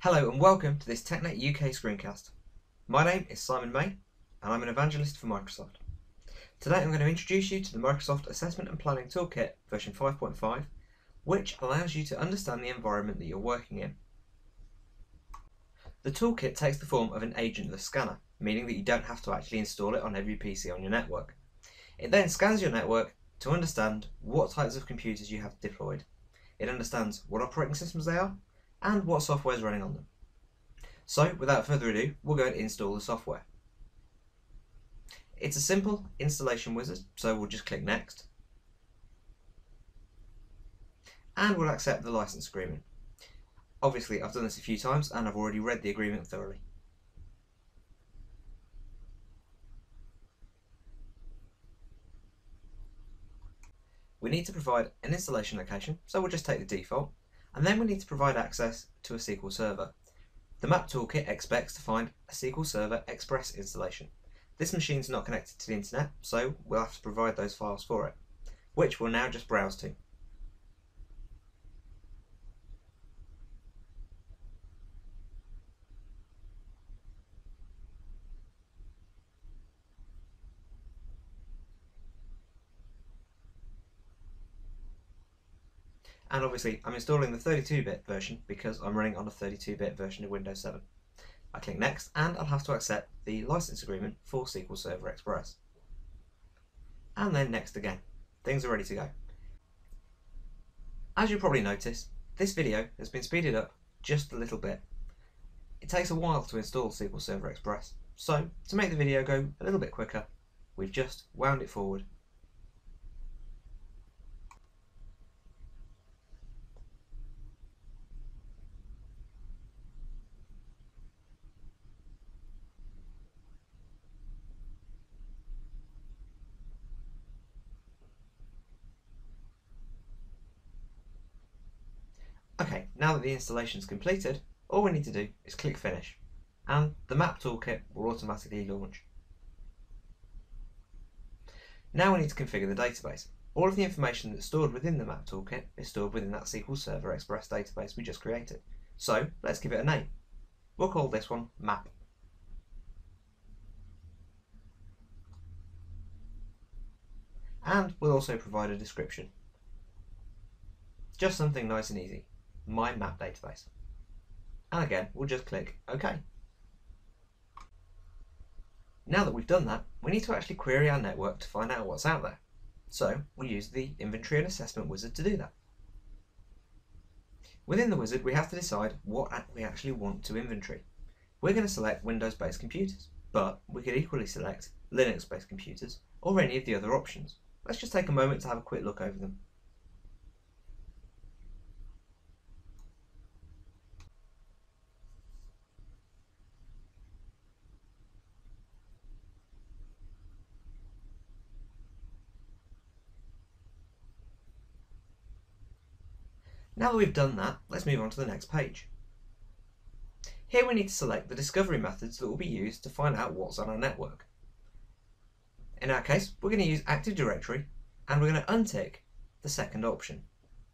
Hello and welcome to this TechNet UK screencast. My name is Simon May and I'm an evangelist for Microsoft. Today I'm going to introduce you to the Microsoft Assessment and Planning Toolkit version 5.5, which allows you to understand the environment that you're working in. The toolkit takes the form of an agentless scanner, meaning that you don't have to actually install it on every PC on your network. It then scans your network to understand what types of computers you have deployed. It understands what operating systems they are and what software is running on them. So without further ado, we'll go and install the software. It's a simple installation wizard, so we'll just click next. And we'll accept the license agreement. Obviously I've done this a few times and I've already read the agreement thoroughly. We need to provide an installation location, so we'll just take the default. And then we need to provide access to a SQL Server. The MAP Toolkit expects to find a SQL Server Express installation. This machine's not connected to the internet, so we'll have to provide those files for it, which we'll now just browse to. And obviously I'm installing the 32-bit version because I'm running on a 32-bit version of Windows 7. I click next and I'll have to accept the license agreement for SQL Server Express. And then next again. Things are ready to go. As you probably notice, this video has been speeded up just a little bit. It takes a while to install SQL Server Express, so to make the video go a little bit quicker, we've just wound it forward. Okay, now that the installation is completed, all we need to do is click Finish, and the MAP Toolkit will automatically launch. Now we need to configure the database. All of the information that's stored within the MAP Toolkit is stored within that SQL Server Express database we just created. So let's give it a name. We'll call this one MAP. And we'll also provide a description. Just something nice and easy. My map database. And again, we'll just click OK. Now that we've done that, we need to actually query our network to find out what's out there. So we'll use the Inventory and Assessment wizard to do that. Within the wizard, we have to decide what we actually want to inventory. We're going to select Windows-based computers, but we could equally select Linux-based computers or any of the other options. Let's just take a moment to have a quick look over them. Now that we've done that, let's move on to the next page. Here we need to select the discovery methods that will be used to find out what's on our network. In our case, we're going to use Active Directory and we're going to untick the second option.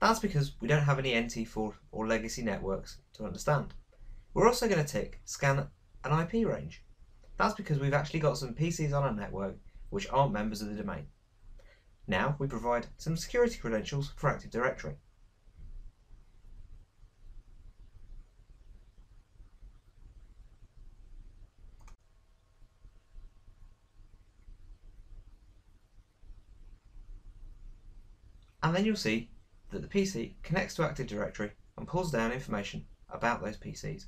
That's because we don't have any NT4 or legacy networks to understand. We're also going to tick Scan an IP range. That's because we've actually got some PCs on our network which aren't members of the domain. Now we provide some security credentials for Active Directory. And then you'll see that the PC connects to Active Directory and pulls down information about those PCs.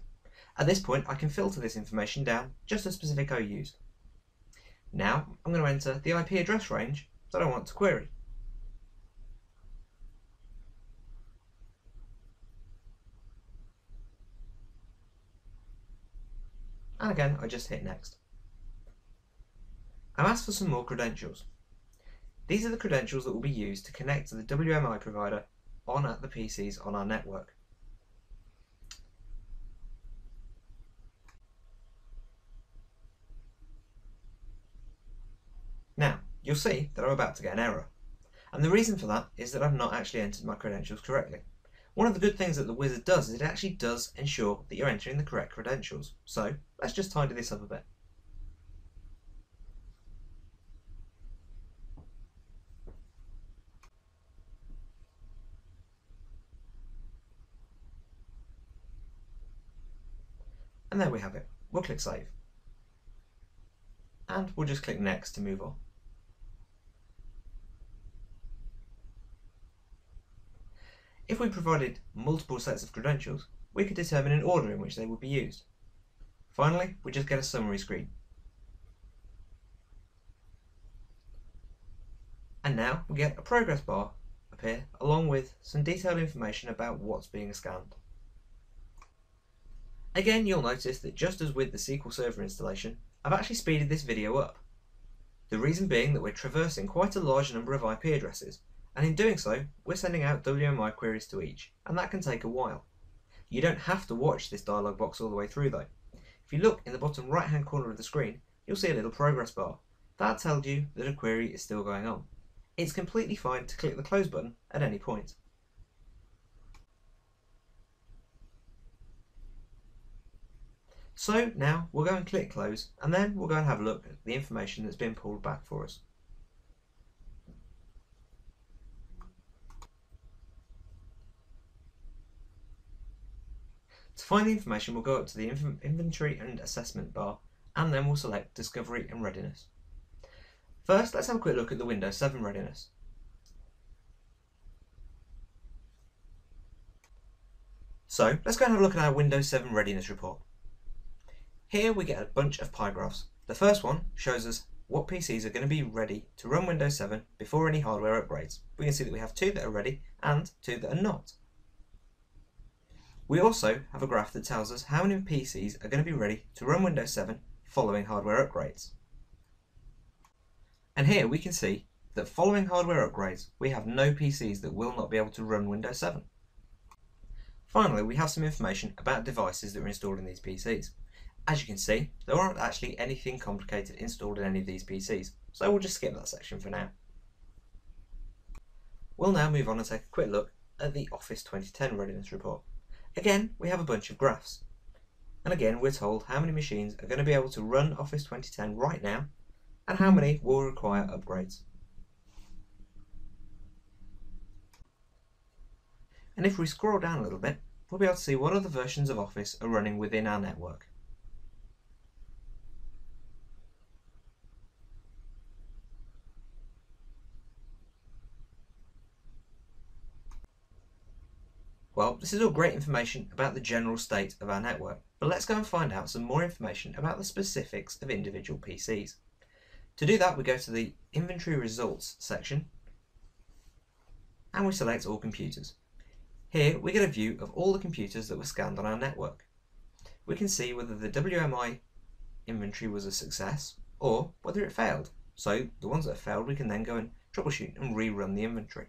At this point, I can filter this information down just to specific OUs. Now I'm going to enter the IP address range that I want to query. And again, I just hit next. I'm asked for some more credentials. These are the credentials that will be used to connect to the WMI provider on at the PCs on our network. Now, you'll see that I'm about to get an error. And the reason for that is that I've not actually entered my credentials correctly. One of the good things that the wizard does is it actually does ensure that you're entering the correct credentials. So let's just tidy this up a bit. And there we have it. We'll click save. And we'll just click next to move on. If we provided multiple sets of credentials, we could determine an order in which they would be used. Finally, we just get a summary screen. And now we get a progress bar appear along with some detailed information about what's being scanned. Again, you'll notice that just as with the SQL Server installation, I've actually speeded this video up. The reason being that we're traversing quite a large number of IP addresses, and in doing so, we're sending out WMI queries to each, and that can take a while. You don't have to watch this dialog box all the way through though. If you look in the bottom right hand corner of the screen, you'll see a little progress bar. That tells you that a query is still going on. It's completely fine to click the close button at any point. So now we'll go and click close, and then we'll go and have a look at the information that's been pulled back for us. To find the information, we'll go up to the inventory and assessment bar, and then we'll select discovery and readiness. First, let's have a quick look at the Windows 7 readiness. So let's go and have a look at our Windows 7 readiness report. Here we get a bunch of pie graphs. The first one shows us what PCs are going to be ready to run Windows 7 before any hardware upgrades. We can see that we have two that are ready and two that are not. We also have a graph that tells us how many PCs are going to be ready to run Windows 7 following hardware upgrades. And here we can see that following hardware upgrades, we have no PCs that will not be able to run Windows 7. Finally, we have some information about devices that are installed in these PCs. As you can see, there aren't actually anything complicated installed in any of these PCs, so we'll just skip that section for now. We'll now move on and take a quick look at the Office 2010 readiness report. Again, we have a bunch of graphs, and again we're told how many machines are going to be able to run Office 2010 right now, and how many will require upgrades. And if we scroll down a little bit, we'll be able to see what other versions of Office are running within our network. Well, this is all great information about the general state of our network, but let's go and find out some more information about the specifics of individual PCs. To do that, we go to the Inventory Results section, and we select All Computers. Here, we get a view of all the computers that were scanned on our network. We can see whether the WMI inventory was a success, or whether it failed. So, the ones that have failed, we can then go and troubleshoot and rerun the inventory.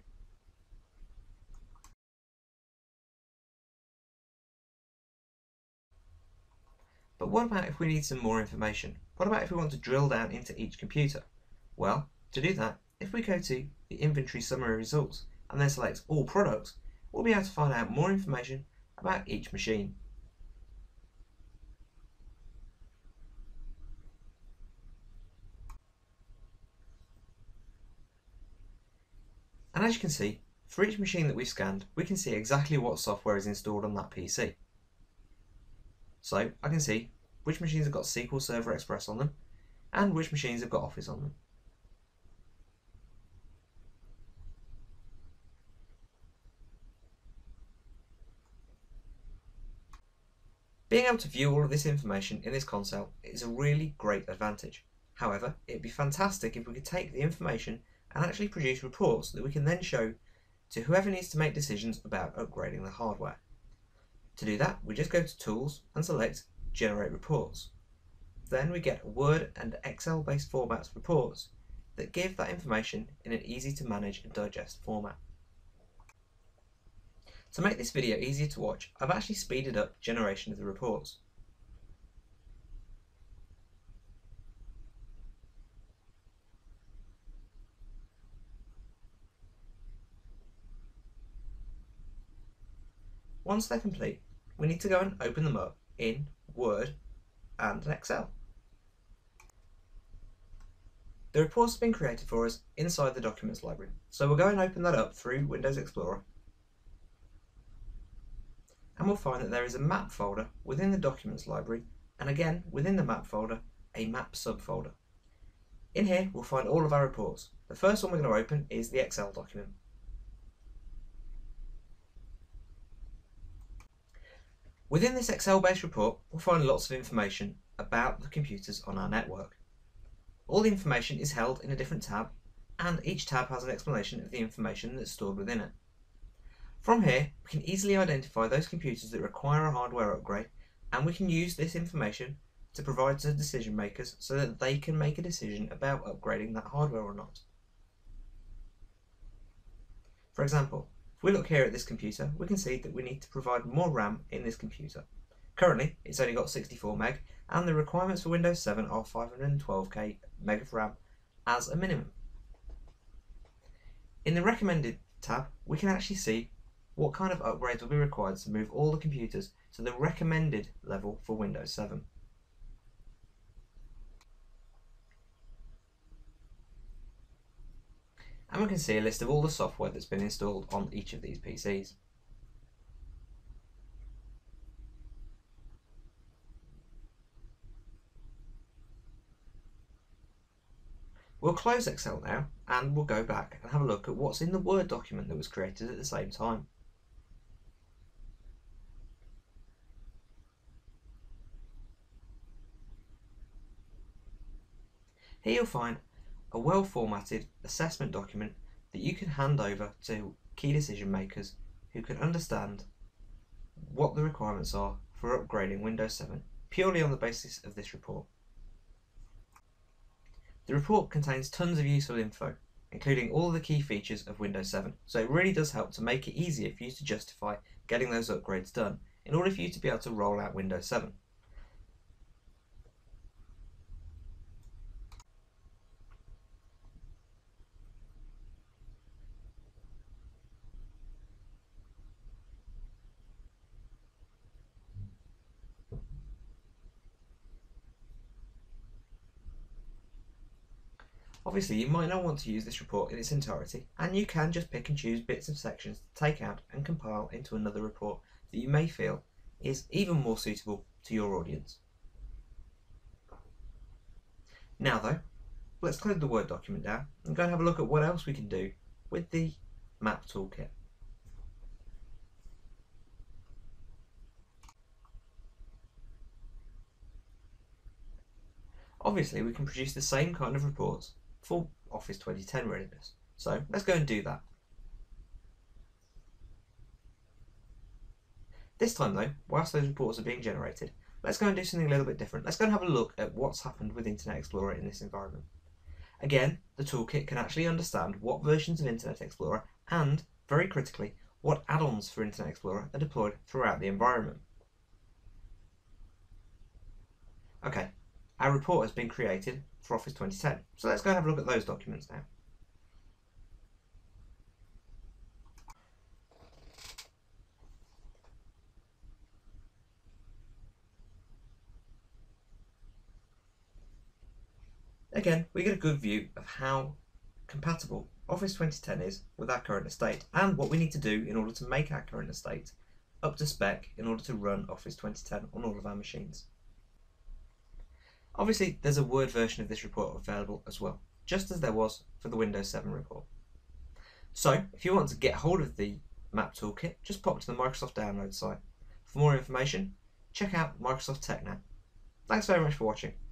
But what about if we need some more information? What about if we want to drill down into each computer? Well, to do that, if we go to the Inventory Summary Results and then select All Products, we'll be able to find out more information about each machine. And as you can see, for each machine that we've scanned, we can see exactly what software is installed on that PC. So I can see which machines have got SQL Server Express on them, and which machines have got Office on them. Being able to view all of this information in this console is a really great advantage. However, it'd be fantastic if we could take the information and actually produce reports that we can then show to whoever needs to make decisions about upgrading the hardware. To do that, we just go to Tools and select Generate Reports. Then we get Word and Excel based formats reports that give that information in an easy to manage and digest format. To make this video easier to watch, I've actually speeded up generation of the reports. Once they're complete, we need to go and open them up in Word and Excel. The reports have been created for us inside the Documents Library, so we'll go and open that up through Windows Explorer. And we'll find that there is a map folder within the Documents Library, and again within the map folder, a map subfolder. In here we'll find all of our reports. The first one we're going to open is the Excel document. Within this Excel-based report, we'll find lots of information about the computers on our network. All the information is held in a different tab, and each tab has an explanation of the information that's stored within it. From here, we can easily identify those computers that require a hardware upgrade, and we can use this information to provide to decision makers so that they can make a decision about upgrading that hardware or not. For example, if we look here at this computer, we can see that we need to provide more RAM in this computer. Currently, it's only got 64 meg, and the requirements for Windows 7 are 512k meg of RAM as a minimum. In the recommended tab, we can actually see what kind of upgrades will be required to move all the computers to the recommended level for Windows 7. And we can see a list of all the software that's been installed on each of these PCs. We'll close Excel now, and we'll go back and have a look at what's in the Word document that was created at the same time. Here you'll find a well-formatted assessment document that you can hand over to key decision makers who can understand what the requirements are for upgrading Windows 7 purely on the basis of this report. The report contains tons of useful info, including all the key features of Windows 7, so it really does help to make it easier for you to justify getting those upgrades done in order for you to be able to roll out Windows 7. Obviously, you might not want to use this report in its entirety, and you can just pick and choose bits of sections to take out and compile into another report that you may feel is even more suitable to your audience. Now though, let's close the Word document down and go and have a look at what else we can do with the Map Toolkit. Obviously, we can produce the same kind of reports for Office 2010 readiness. So let's go and do that. This time though, whilst those reports are being generated, let's go and do something a little bit different. Let's go and have a look at what's happened with Internet Explorer in this environment. Again, the toolkit can actually understand what versions of Internet Explorer and, very critically, what add-ons for Internet Explorer are deployed throughout the environment. Okay, our report has been created for Office 2010. So let's go and have a look at those documents now. Again, we get a good view of how compatible Office 2010 is with our current estate and what we need to do in order to make our current estate up to spec in order to run Office 2010 on all of our machines. Obviously, there's a Word version of this report available as well, just as there was for the Windows 7 report. So, if you want to get hold of the Map Toolkit, just pop to the Microsoft download site. For more information, check out Microsoft TechNet. Thanks very much for watching.